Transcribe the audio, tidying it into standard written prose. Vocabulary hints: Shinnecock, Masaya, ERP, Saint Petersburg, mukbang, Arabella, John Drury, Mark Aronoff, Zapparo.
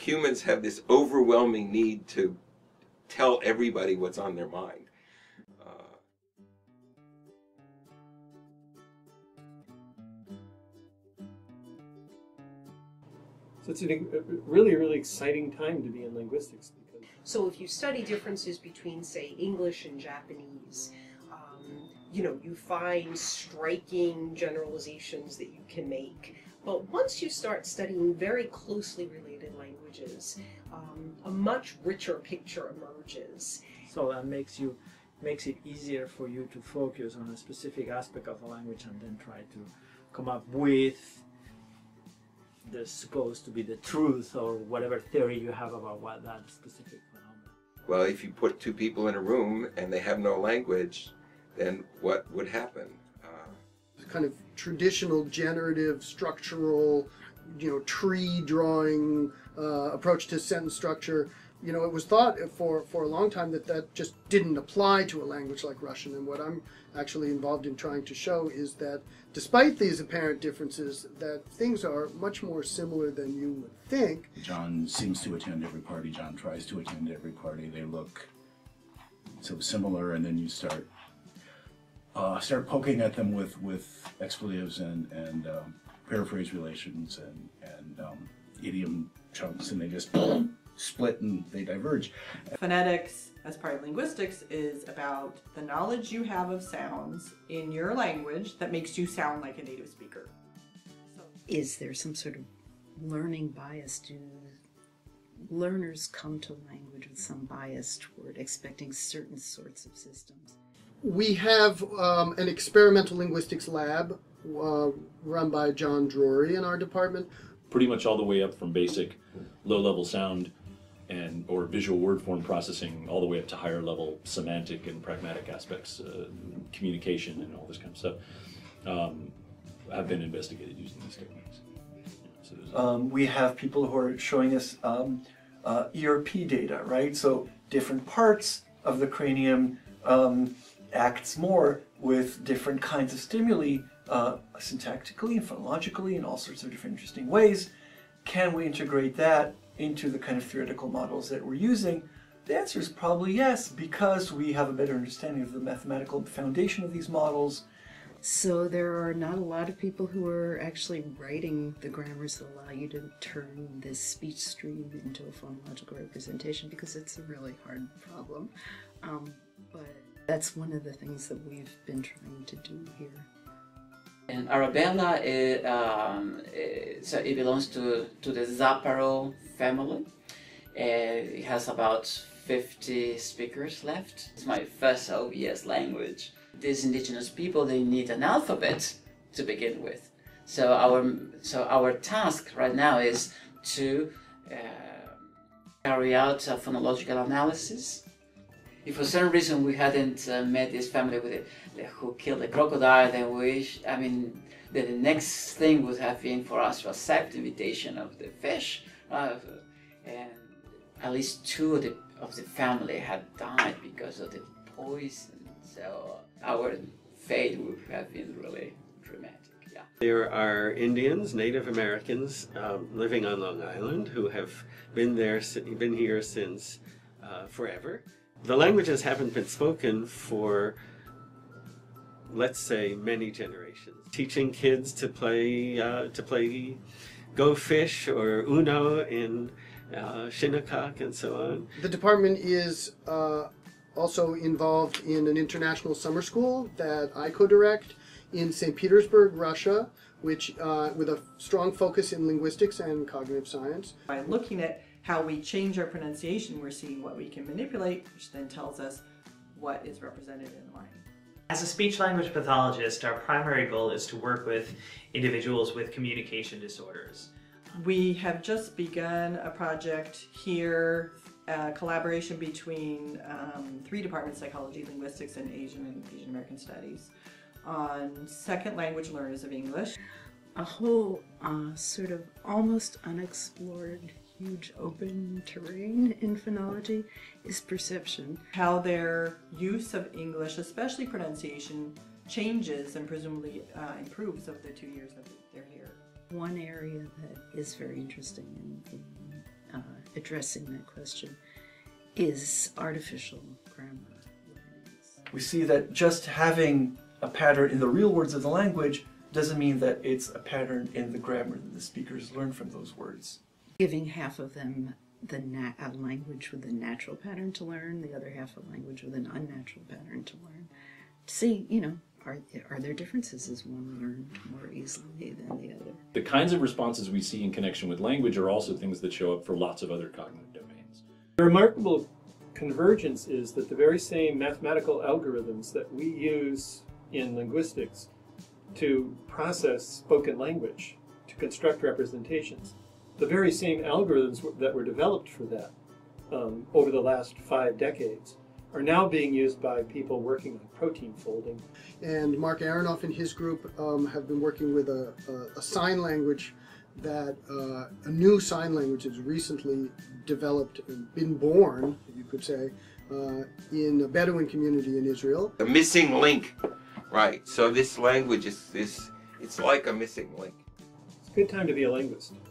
humans have this overwhelming need to tell everybody what's on their mind. So it's a really, really exciting time to be in linguistics. Because so if you study differences between, say, English and Japanese, you know, you find striking generalizations that you can make. But once you start studying very closely related languages, a much richer picture emerges. So that makes it easier for you to focus on a specific aspect of a language and then try to come up with the supposed to be the truth or whatever theory you have about what that specific phenomenon. Well, if you put two people in a room and they have no language, then what would happen? Kind of traditional generative structural, you know, tree drawing approach to sentence structure. You know, it was thought for a long time that that just didn't apply to a language like Russian. And what I'm actually involved in trying to show is that despite these apparent differences, that things are much more similar than you would think. John seems to attend every party. John tries to attend every party. They look so similar, and then you start poking at them with expletives and paraphrase relations and idiom chunks, and they just split and they diverge. Phonetics, as part of linguistics, is about the knowledge you have of sounds in your language that makes you sound like a native speaker. So, is there some sort of learning bias? Do learners come to language with some bias toward expecting certain sorts of systems? We have an experimental linguistics lab run by John Drury in our department. Pretty much all the way up from basic low-level sound and or visual word form processing all the way up to higher level semantic and pragmatic aspects, communication and all this kind of stuff, have been investigated using these techniques. So we have people who are showing us ERP data, right? So different parts of the cranium acts more with different kinds of stimuli, syntactically and phonologically in all sorts of different interesting ways. Can we integrate that into the kind of theoretical models that we're using? The answer is probably yes, because we have a better understanding of the mathematical foundation of these models. So there are not a lot of people who are actually writing the grammars that allow you to turn this speech stream into a phonological representation, because it's a really hard problem. But that's one of the things that we've been trying to do here. And Arabella, so it belongs to the Zapparo family. It has about 50 speakers left. It's my first OBS language. These indigenous people, they need an alphabet to begin with. So our task right now is to carry out a phonological analysis. If for some reason we hadn't met this family with who killed the crocodile, then the next thing would have been for us to accept the invitation of the fish. And at least two of the family had died because of the poison. So our fate would have been really dramatic. Yeah. There are Indians, Native Americans living on Long Island who have been here since forever. The languages haven't been spoken for, let's say, many generations. Teaching kids to play Go Fish or Uno in Shinnecock and so on. The department is also involved in an international summer school that I co-direct in Saint Petersburg, Russia, which with a strong focus in linguistics and cognitive science. By looking at how we change our pronunciation, we're seeing what we can manipulate, which then tells us what is represented in the line. As a speech-language pathologist, our primary goal is to work with individuals with communication disorders. We have just begun a project here, a collaboration between three departments, psychology, linguistics, and Asian American studies, on second language learners of English. A whole sort of almost unexplored huge open terrain in phonology is perception. How their use of English, especially pronunciation, changes and presumably improves over the 2 years that they're here. One area that is very interesting in addressing that question, is artificial grammar. We see that just having a pattern in the real words of the language doesn't mean that it's a pattern in the grammar that the speakers learn from those words. Giving half of them a language with a natural pattern to learn, the other half a language with an unnatural pattern to learn. See, you know, are there differences? Is one learned more easily than the other? The kinds of responses we see in connection with language are also things that show up for lots of other cognitive domains. The remarkable convergence is that the very same mathematical algorithms that we use in linguistics to process spoken language, to construct representations, the very same algorithms that were developed for that over the last 5 decades are now being used by people working on protein folding. And Mark Aronoff and his group have been working with a sign language that a new sign language has recently developed, been born, you could say, in a Bedouin community in Israel. The missing link, right? So this language is it's like a missing link. It's a good time to be a linguist.